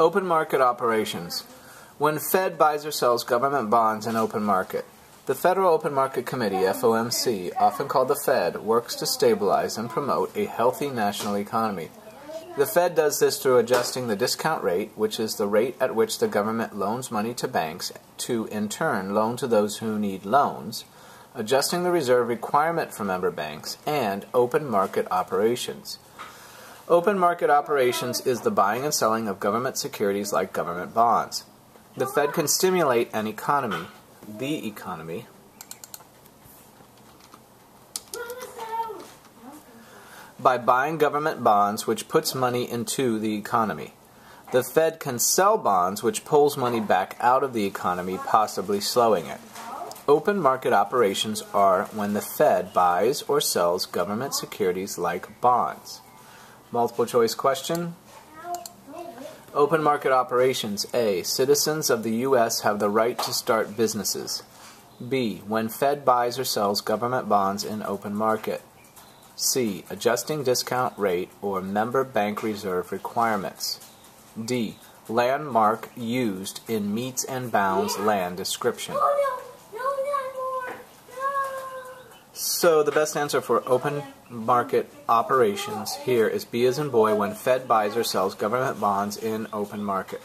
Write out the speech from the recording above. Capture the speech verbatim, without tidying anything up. Open market operations. When Fed buys or sells government bonds in open market, the Federal Open Market Committee, F O M C, often called the Fed, works to stabilize and promote a healthy national economy. The Fed does this through adjusting the discount rate, which is the rate at which the government loans money to banks to, in turn, loan to those who need loans, adjusting the reserve requirement for member banks, and open market operations. Open market operations is the buying and selling of government securities like government bonds. The Fed can stimulate an economy, the economy, by buying government bonds, which puts money into the economy. The Fed can sell bonds, which pulls money back out of the economy, possibly slowing it. Open market operations are when the Fed buys or sells government securities like bonds. Multiple choice question. Open market operations. A. Citizens of the U S have the right to start businesses. B. When Fed buys or sells government bonds in open market. C. Adjusting discount rate or member bank reserve requirements. D. Landmark used in meets and bounds land description. So the best answer for open market operations here is B as in boy, when Fed buys or sells government bonds in open market.